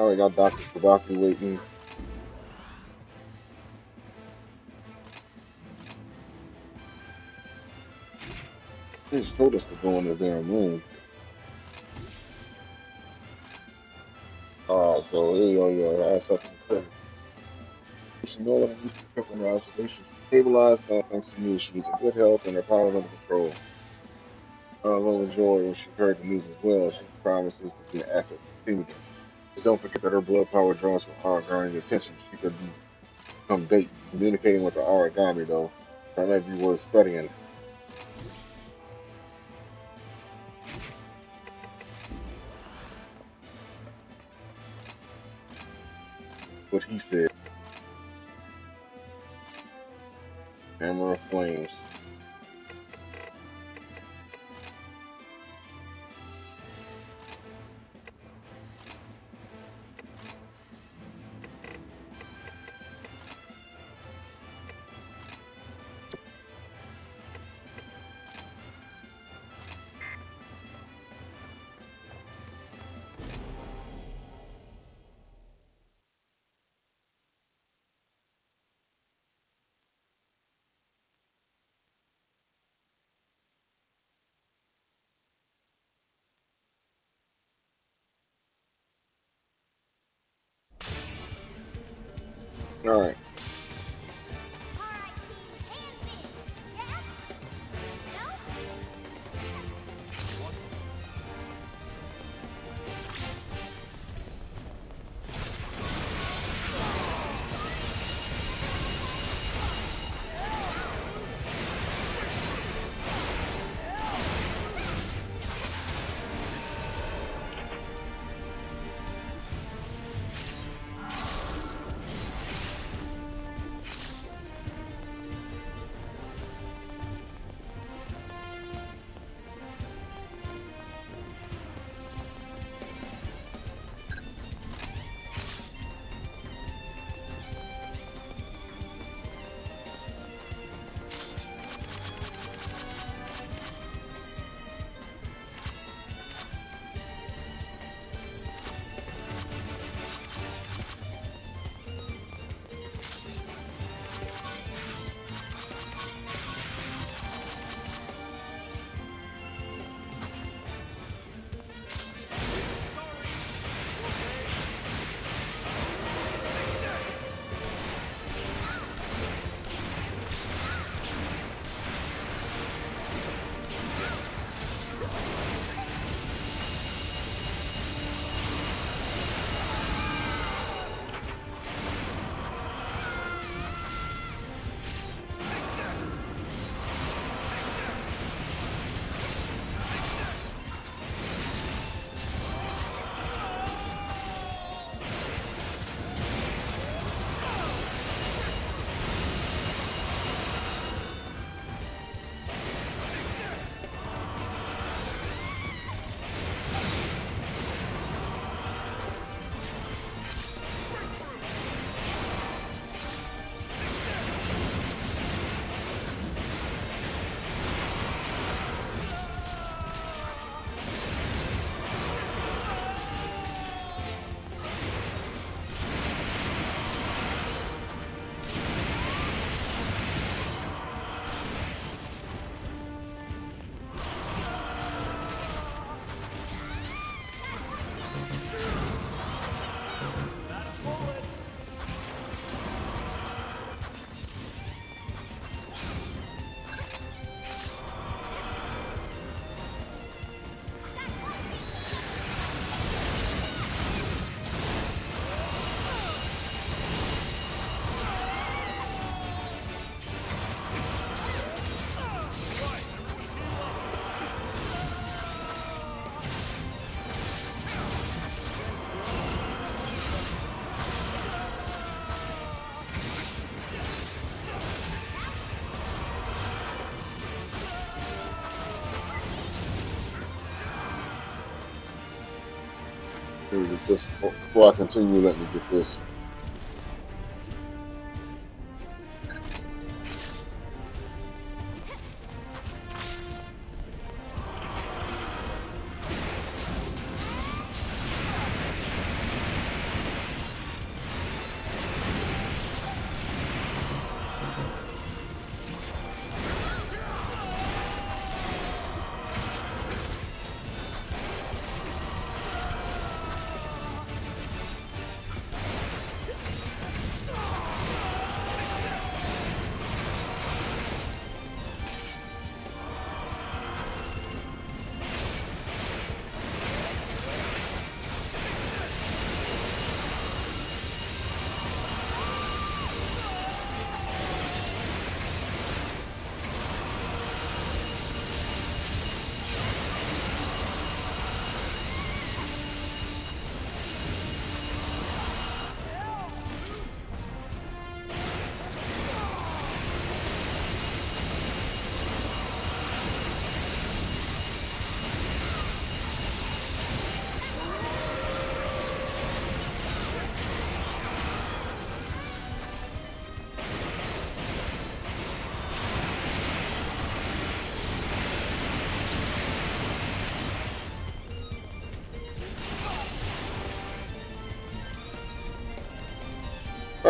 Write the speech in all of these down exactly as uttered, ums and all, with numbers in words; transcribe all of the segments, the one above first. I already got Doctor Kodaki waiting. They just told us to go in the damn room. Oh, so here you go, yeah, that's up to the She no longer needs to pick up on her observations. Stabilized now thanks to you. She was in good health and her power under control. Not alone in joy when she heard the news as well. She promises to be an asset to the team again. Just don't forget that her blood power draws from Aragami attention. She could become date communicating with the Aragami though. That might be worth studying. What he said. Hammer of Flames. All right. Get this before I continue, let me get this.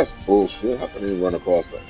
That's bullshit. How can you run across that?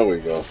There we go.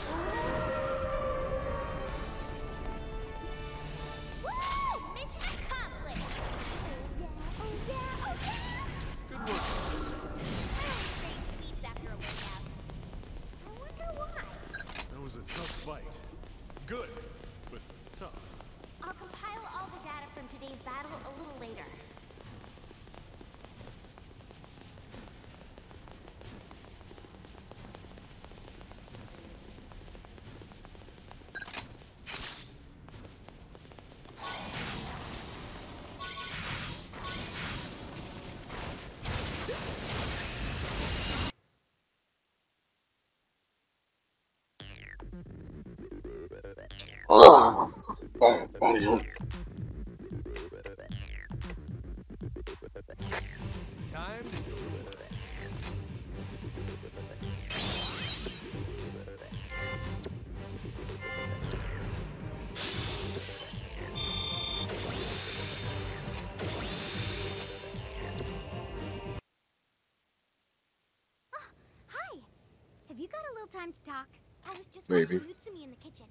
Talk. I was just watching Utsumi in the kitchen.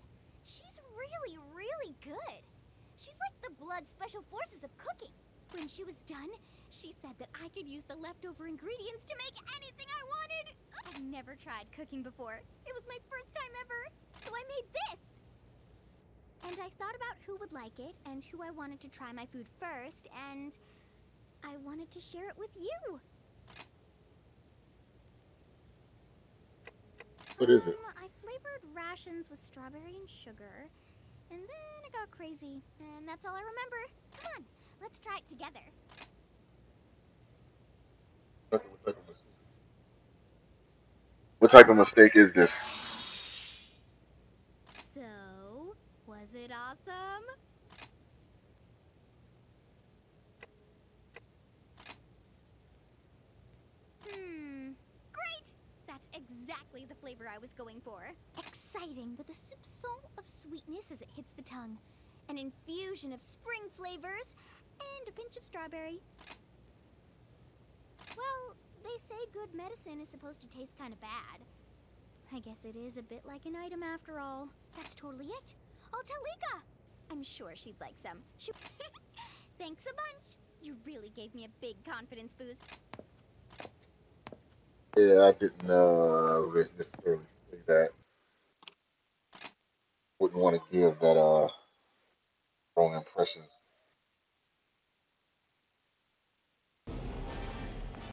She's really, really good. She's like the blood special forces of cooking. When she was done, she said that I could use the leftover ingredients to make anything I wanted. I've never tried cooking before. It was my first time ever, so I made this. And I thought about who would like it and who I wanted to try my food first, and I wanted to share it with you. What is it? Um, I flavored rations with strawberry and sugar, and then it got crazy, and that's all I remember. Come on, let's try it together. Okay, what type of mistake? What type of mistake is this? So, was it awesome? Hmm. Exactly the flavor I was going for. Exciting, with a soupçon of sweetness as it hits the tongue. An infusion of spring flavors and a pinch of strawberry. Well, they say good medicine is supposed to taste kind of bad. I guess it is a bit like an item after all. That's totally it. I'll tell Lika. I'm sure she'd like some. She Thanks a bunch. You really gave me a big confidence boost. Yeah, I didn't uh, necessarily say that. Wouldn't want to give that uh, wrong impression.